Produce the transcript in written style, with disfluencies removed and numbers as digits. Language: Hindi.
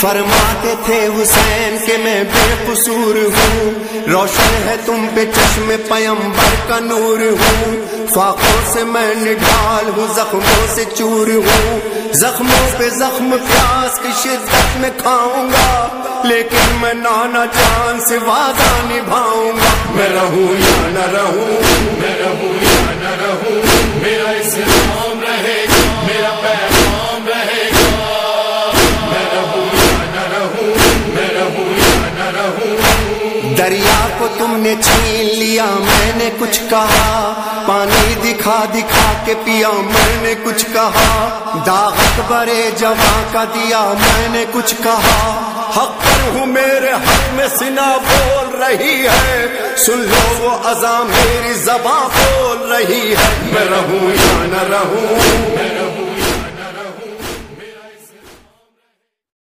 फरमाते थे हुसैन के मैं बेकसूर हूँ, रोशन है तुम पे चश्मे पैगंबर का नूर हूँ। फाकों से मैं निढाल हूँ, जख्मों से चूर हूँ, जख्मों पे जख्म प्यास की शिद्दत में खाऊंगा, लेकिन मैं नाना जान से वादा निभाऊंगा। मैं रहूँ या न रहूँ, मैं रहूँ या न रहूँ, मेरा इस्लाम रहेगा, मेरा पैगाम रहेगा। मैं रहूँ या न रहूँ, मैं रहूँ या न रहूँ। दरिया को तुमने छीन लिया, मैंने कुछ कहा, पानी दिखा दिखा के पिया, मैंने कुछ कहा, दाग अकबरे जवां का दिया, मैंने कुछ कहा। हक हूँ मेरे हक में सिना बोल रही है, सुन लो वो अज़ान मेरी ज़बान बोल रही है। मैं रहूँ या न रहूँ,